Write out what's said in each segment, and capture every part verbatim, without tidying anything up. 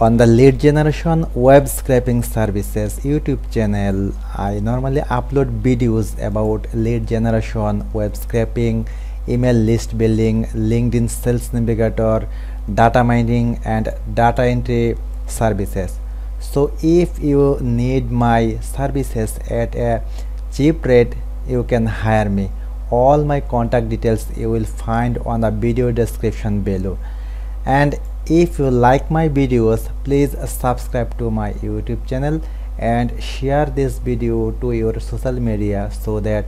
on the lead generation, web scraping services, YouTube channel. I normally upload videos about lead generation, web scraping, email list building, LinkedIn Sales Navigator, data mining and data entry services. So if you need my services at a cheap rate, you can hire me. All my contact details you will find on the video description below. And if you like my videos, please subscribe to my YouTube channel and share this video to your social media so that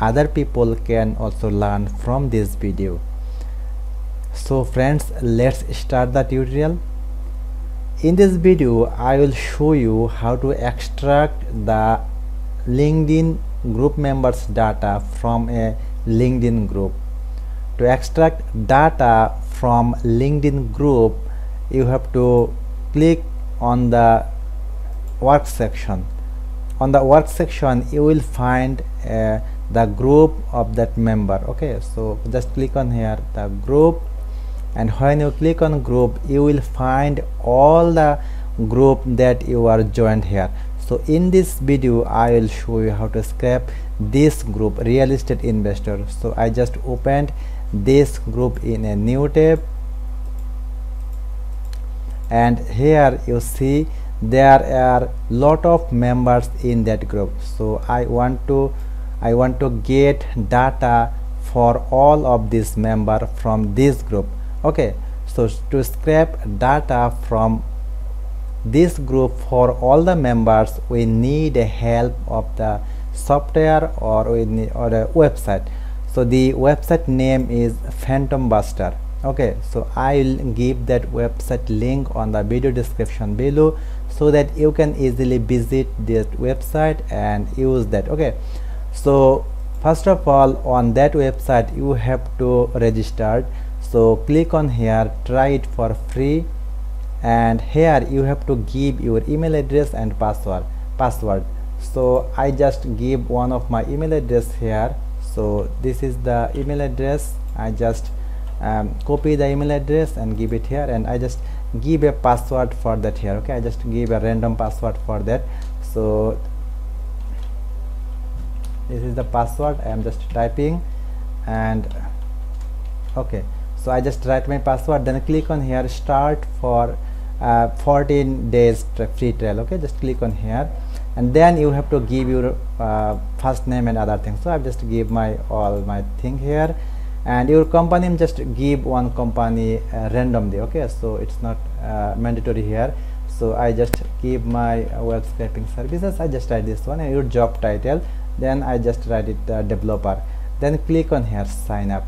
other people can also learn from this video. So friends, let's start the tutorial. In this video, I will show you how to extract the LinkedIn group members data from a LinkedIn group. To extract data from LinkedIn group, you have to click on the work section. On the work section, you will find uh, the group of that member. Okay, so just click on here, the group, and when you click on group, you will find all the group that you are joined here. So in this video, I will show you how to scrape this group, real estate investor. So I just opened this group in a new tab, and here you see there are lot of members in that group. So I want to I want to get data for all of these member from this group. Okay, so to scrape data from this group for all the members, we need the help of the software or we need, or a website. So the website name is Phantom Buster. Okay, so I'll give that website link on the video description below so that you can easily visit this website and use that. Okay, so first of all, on that website you have to register. So click on here, try it for free, and here you have to give your email address and password password so I just give one of my email address here. So this is the email address. I just um, copy the email address and give it here, and I just give a password for that here. Okay, I just give a random password for that. So this is the password I am just typing, and okay, so I just write my password, then click on here, start for uh, fourteen days free trial. Okay, just click on here, and then you have to give your uh, first name and other things. So I just give my all my thing here, and your company, just give one company uh, randomly. Okay, so it's not uh, mandatory here. So I just give my web scraping services, I just write this one, and your job title, then I just write it uh, developer, then click on here, sign up.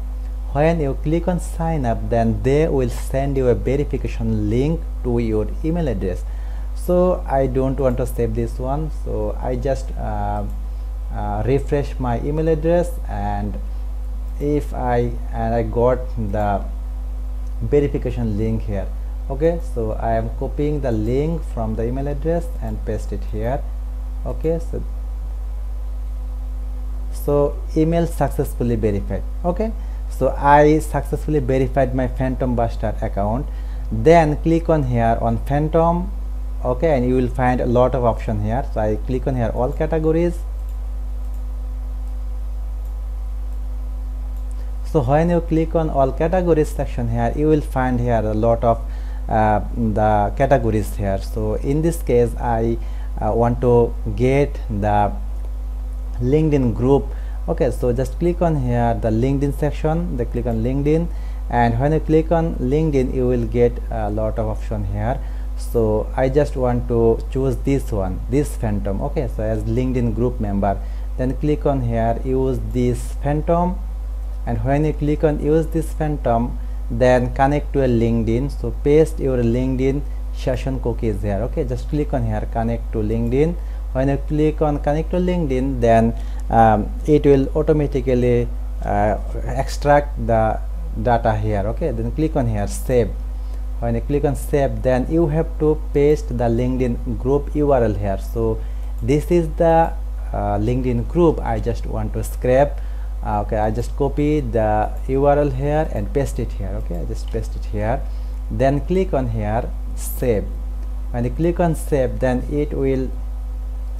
When you click on sign up, then they will send you a verification link to your email address. So I don't want to save this one, so I just uh, uh, refresh my email address, and if I and I got the verification link here. Okay, so I am copying the link from the email address and paste it here. Okay, so so email successfully verified. Okay, so I successfully verified my Phantom Buster account. Then click on here on Phantom. Okay, and you will find a lot of option here. So I click on here, all categories. So when you click on all categories section here, you will find here a lot of uh, the categories here. So in this case, I uh, want to get the LinkedIn group. Okay, so just click on here the LinkedIn section, then click on LinkedIn, and when you click on LinkedIn, you will get a lot of option here. So I just want to choose this one, this Phantom. Okay, so as LinkedIn group member, then click on here, use this Phantom, and when you click on use this Phantom, then connect to a LinkedIn. So paste your LinkedIn session cookies here. Okay, just click on here, connect to LinkedIn. When you click on connect to LinkedIn, then um, it will automatically uh, extract the data here. Okay, then click on here, save. When you click on save, then you have to paste the LinkedIn group U R L here. So this is the uh, LinkedIn group I just want to scrape. Uh, okay, I just copy the U R L here and paste it here. Okay, I just paste it here, then click on here, save. When you click on save, then it will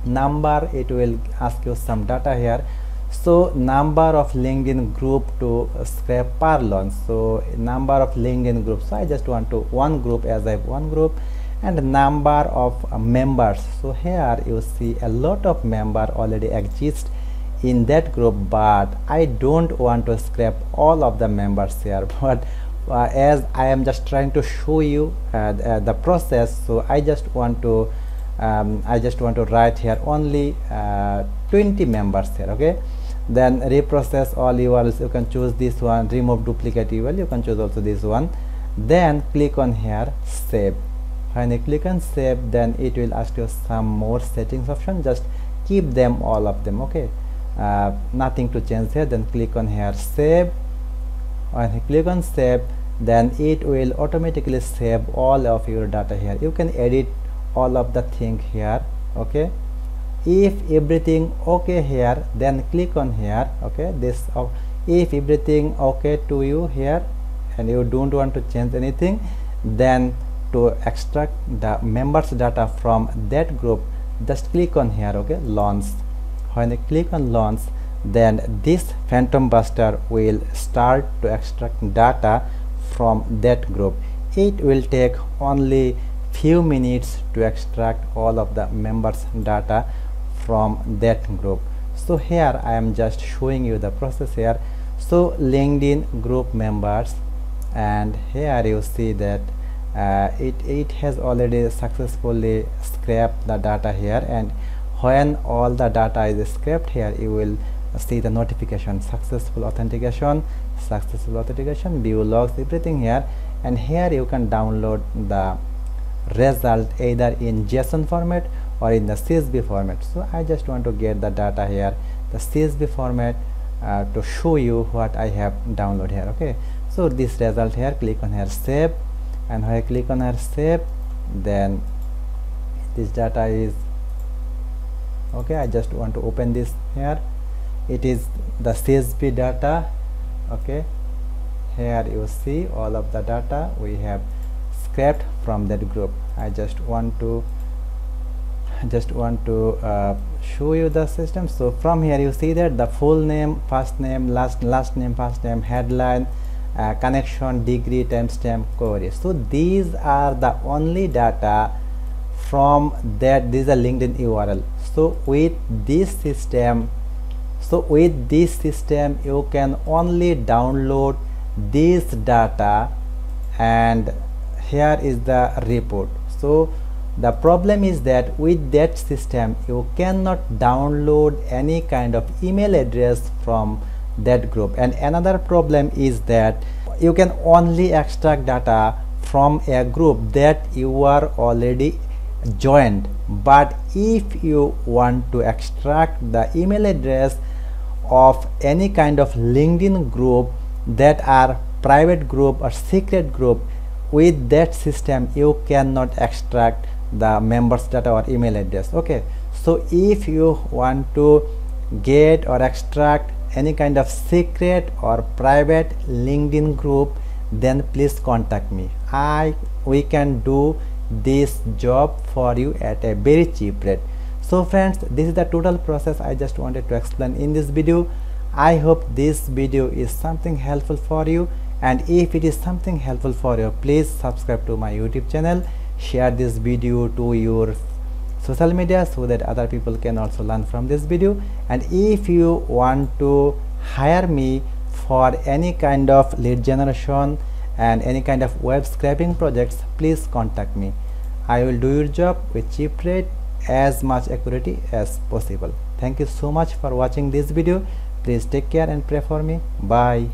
number, it will ask you some data here. So number of LinkedIn group to scrap parlance, so number of LinkedIn groups, so I just want to one group as I have one group, and number of uh, members. So here you see a lot of member already exist in that group, but I don't want to scrap all of the members here, but uh, as I am just trying to show you uh, the, uh, the process, so I just want to um, I just want to write here only uh, twenty members here. Okay, then reprocess all U R Ls, you can choose this one. Remove duplicate U R L, you can choose also this one. Then click on here save. When you click on save, then it will ask you some more settings option, just keep them all of them. Okay, uh, nothing to change here. Then click on here save. When you click on save, then it will automatically save all of your data here. You can edit all of the thing here. Okay, if everything okay here, then click on here. Okay, this uh, if everything okay to you here and you don't want to change anything, then to extract the members data from that group, just click on here. Okay, launch. When you click on launch, then this Phantom Buster will start to extract data from that group. It will take only few minutes to extract all of the members data from that group. So here I am just showing you the process here. So LinkedIn group members, and here you see that uh, it, it has already successfully scraped the data here, and when all the data is scraped here, you will see the notification, successful authentication, successful authentication, view logs, everything here. And here you can download the result either in JSON format or in the C S V format. So I just want to get the data here, the C S V format, uh, to show you what I have downloaded here. Okay, so this result here, click on here save. And when I click on here save, then this data is okay. I just want to open this here. It is the C S V data. Okay, here you see all of the data we have scrapped from that group. I just want to just want to uh, show you the system. So from here you see that the full name, first name, last last name, first name, headline, uh, connection, degree, timestamp, query. So these are the only data from that. This is a LinkedIn U R L. So with this system, so with this system you can only download this data, and here is the report. So the problem is that with that system you cannot download any kind of email address from that group. And another problem is that you can only extract data from a group that you are already joined, but if you want to extract the email address of any kind of LinkedIn group that are private group or secret group, with that system you cannot extract the members data or email address. Okay, so if you want to get or extract any kind of secret or private LinkedIn group, then please contact me. I we can do this job for you at a very cheap rate. So friends, this is the total process I just wanted to explain in this video. I hope this video is something helpful for you, and if it is something helpful for you, please subscribe to my YouTube channel, share this video to your social media so that other people can also learn from this video. And if you want to hire me for any kind of lead generation and any kind of web scraping projects, please contact me. I will do your job with cheap rate, as much accuracy as possible. Thank you so much for watching this video. Please take care and pray for me. Bye.